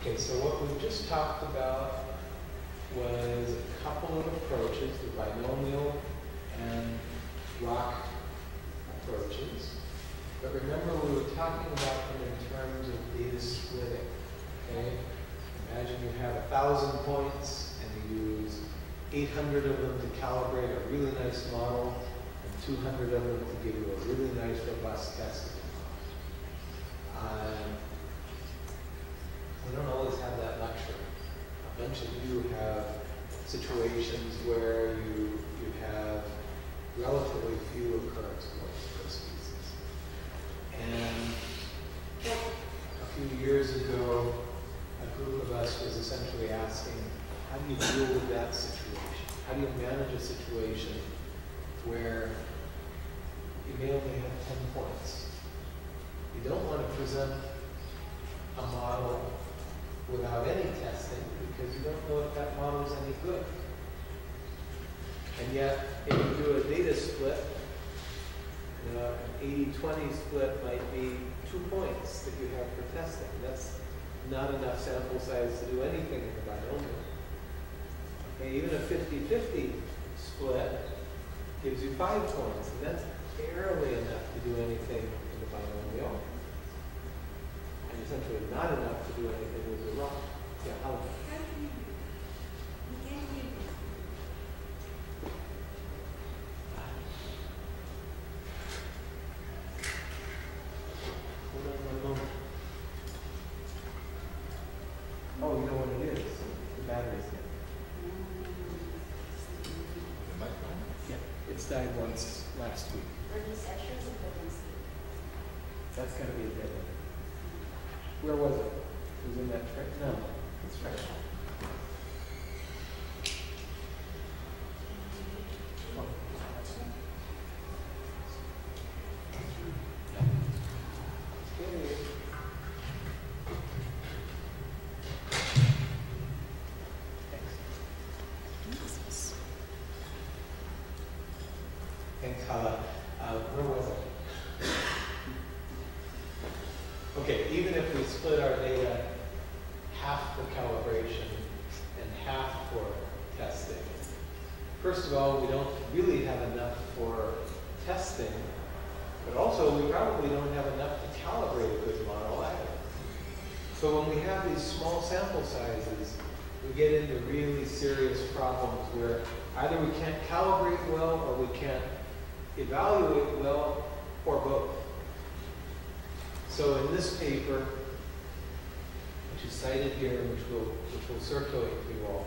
Okay, so what we just talked about was a couple of approaches, the binomial and block approaches. But remember, we were talking about them in terms of data splitting. Okay? Imagine you have 1,000 points and you use 800 of them to calibrate a really nice model and 200 of them to give you a really nice, robust test. We don't always have that luxury. A bunch of you have situations where you have relatively few occurrence points per species. And a few years ago, a group of us was essentially asking, how do you deal with that situation? How do you manage a situation where you may only have 10 points? You don't want to present a model without any testing, because you don't know if that model is any good. And yet, if you do a data split, you know, an 80-20 split might be 2 points that you have for testing. That's not enough sample size to do anything in the binomial. Okay, even a 50-50 split gives you 5 points, and that's barely enough to do anything in the binomial. And essentially not enough to do anything with the rock. Yeah, how can you do it? Hold on one moment. Oh, you know what it is? The battery's dead. The microphone? Yeah, it's died once last week. Were these extras or ones? That's going to be a dead one. Where was it? It was in that track? No, it's track. Oh. Okay. Thanks. Thanks, Hala. Where was it? Okay, even if we split our data half for calibration and half for testing, first of all, we don't really have enough for testing, but also we probably don't have enough to calibrate a good model either. So when we have these small sample sizes, we get into really serious problems where either we can't calibrate well or we can't evaluate well, or both. So in this paper, which is cited here, which will circulate to you all,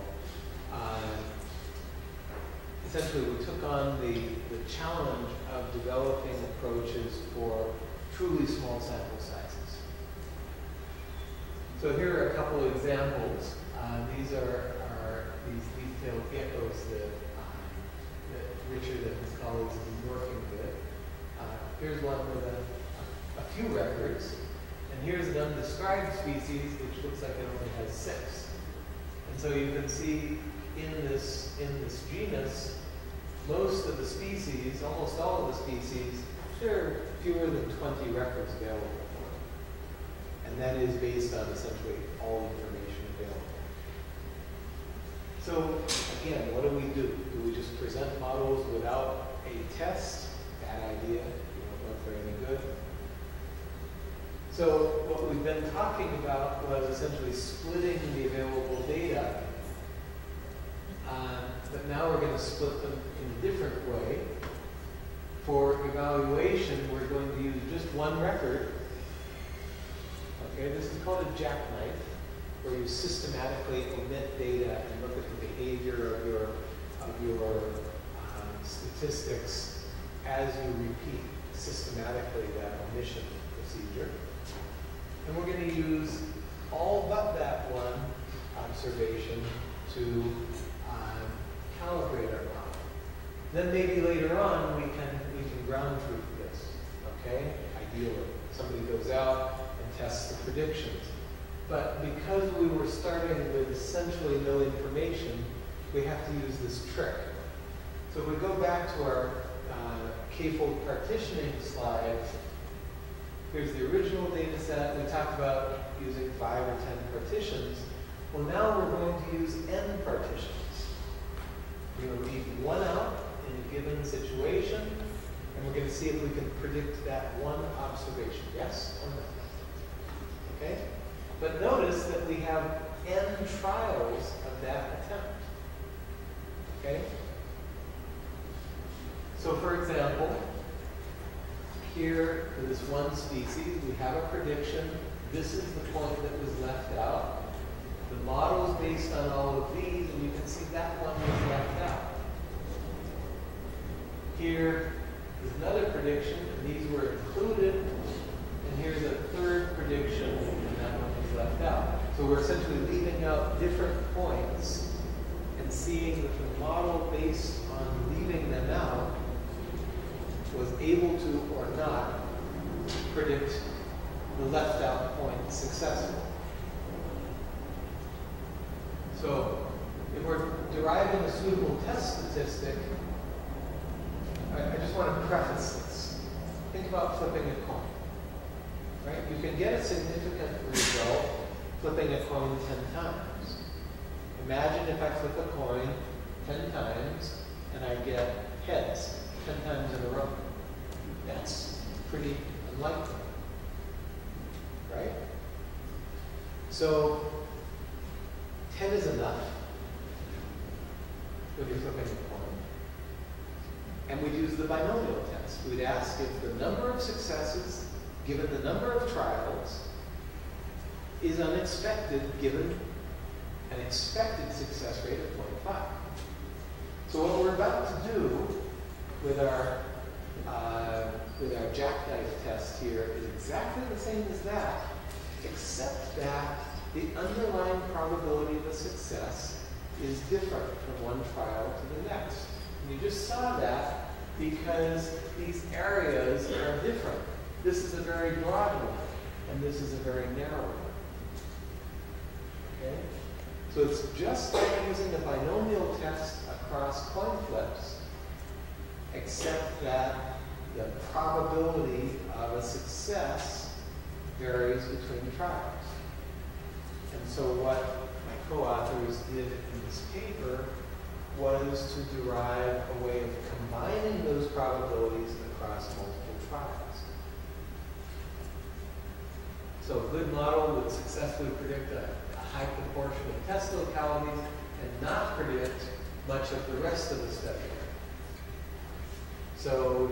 essentially we took on the challenge of developing approaches for truly small sample sizes. So here are a couple of examples. These are these detailed geckos that Richard and his colleagues have been working with. Here's one with a few records, and here's an undescribed species which looks like it only has 6. And so you can see in this genus, most of the species, almost all of the species, there are fewer than 20 records available for them. And that is based on essentially all information available. So again, what do we do? Do we just present models without a test? Bad idea, you don't know if they're any good. So what we've been talking about was essentially splitting the available data, but now we're going to split them in a different way. For evaluation, we're going to use just one record. Okay, this is called a jackknife, where you systematically omit data and look at the behavior of your statistics as you repeat systematically that omission procedure. And we're going to use all but that one observation to calibrate our model. Then maybe later on we can ground truth this, okay? Ideally, somebody goes out and tests the predictions. But because we were starting with essentially no information, we have to use this trick. So if we go back to our K-fold partitioning slides, here's the original data set. We talked about using 5 or 10 partitions. Well, now we're going to use n partitions. We're going to leave one out in a given situation, and we're going to see if we can predict that one observation, yes or no. Okay? But notice that we have n trials of that attempt. Okay? So for example, here for this one species, we have a prediction. This is the point that was left out. The model is based on all of these, and you can see that one was left out. Here is another prediction, and these were included. And here's a third prediction, and that one was left out. So we're essentially leaving out different points and seeing that the model based on leaving them out was able to or not predict the left out point successfully. So if we're deriving a suitable test statistic, I just want to preface this. Think about flipping a coin. Right? You can get a significant result flipping a coin 10 times. Imagine if I flip a coin 10 times and I get heads 10 times in a row. That's pretty unlikely, right? So 10 is enough when you're flipping a coin. And we'd use the binomial test. We'd ask if the number of successes given the number of trials is unexpected given an expected success rate of 0.5. So what we're about to do with our jackknife test here is exactly the same as that, except that the underlying probability of a success is different from one trial to the next. And you just saw that because these areas are different. This is a very broad one, and this is a very narrow one. Okay? So it's just like using a binomial test across coin flips, except that the probability of a success varies between trials. And so what my co-authors did in this paper was to derive a way of combining those probabilities across multiple trials. So a good model would successfully predict a high proportion of test localities and not predict much of the rest of the study. So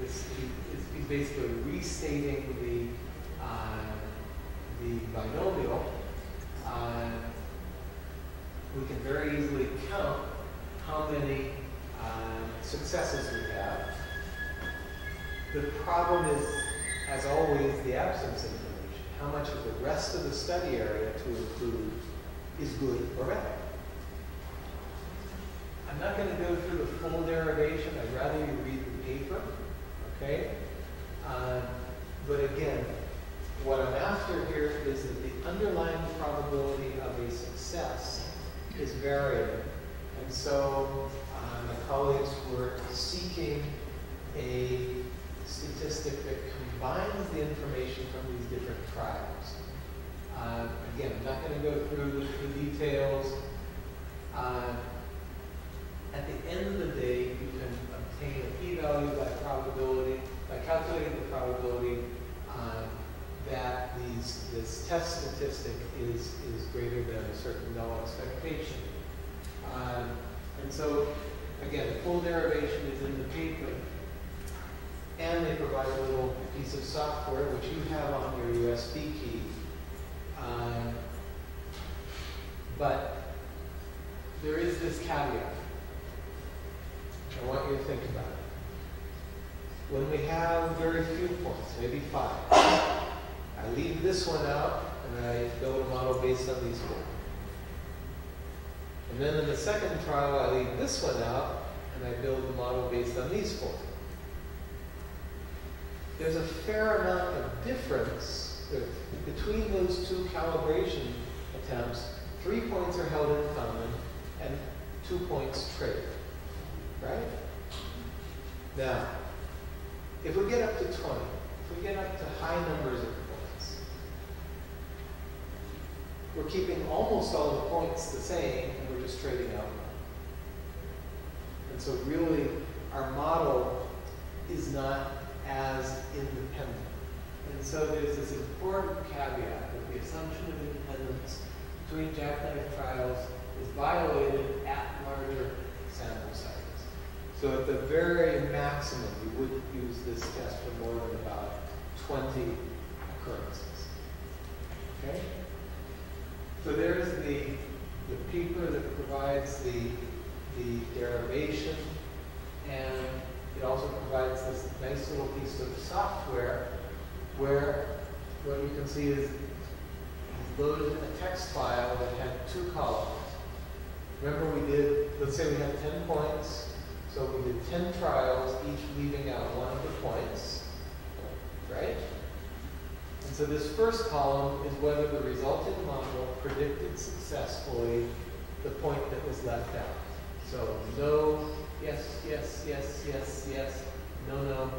he's basically restating the binomial. We can very easily count how many successes we have. The problem is, as always, the absence of information. How much of the rest of the study area to include is good or bad? I'm not going to go through the full derivation. I'd rather you read the paper, okay? But again, what I'm after here is that the underlying probability of a success is variable. And so my colleagues were seeking a statistic that combines the information from these different trials. Again, I'm not going to go through the details. At the end of the day, you can obtain a p-value by calculating the probability that this test statistic is greater than a certain null expectation. And so, again, the full derivation is in the paper. And they provide a little piece of software, which you have on your USB key. But there is this caveat. I want you to think about it. When we have very few points, maybe 5, I leave this one out and I build a model based on these 4. And then in the second trial, I leave this one out and I build a model based on these 4. There's a fair amount of difference between those two calibration attempts. 3 points are held in common and 2 points trade. Right? Now, if we get up to 20, if we get up to high numbers of points, We're keeping almost all the points the same, and we're just trading out. And so really, our model is not as independent. And so there's this important caveat that the assumption of independence between jackknife trials is violated at larger sample sizes. So at the very maximum, you wouldn't use this test for more than about 20 occurrences. Okay? So there's the paper that provides the derivation, and it also provides this nice little piece of software where what you can see is loaded a text file that had two columns. Remember we did, let's say we had 10 points, so we did 10 trials, each leaving out one of the points, right? And so this first column is whether the resulting model predicted successfully the point that was left out. So no, yes, yes, yes, yes, yes, no, no,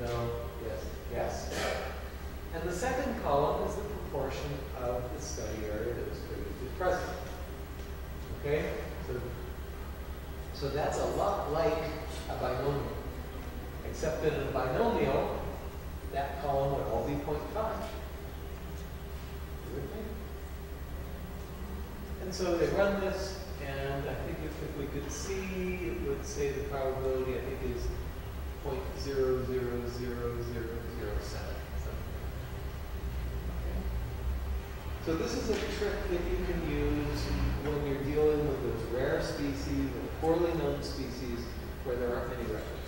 no, yes, yes. And the second column is the proportion of the study area that was previously present. Okay? So that's a lot like a binomial, except that in a binomial, that column would all be 0.5. And so they run this, and I think if we could see, it would say the probability, I think, is 0.0000007. So this is a trick that you can use when you're dealing with those rare species or poorly known species where there aren't any records.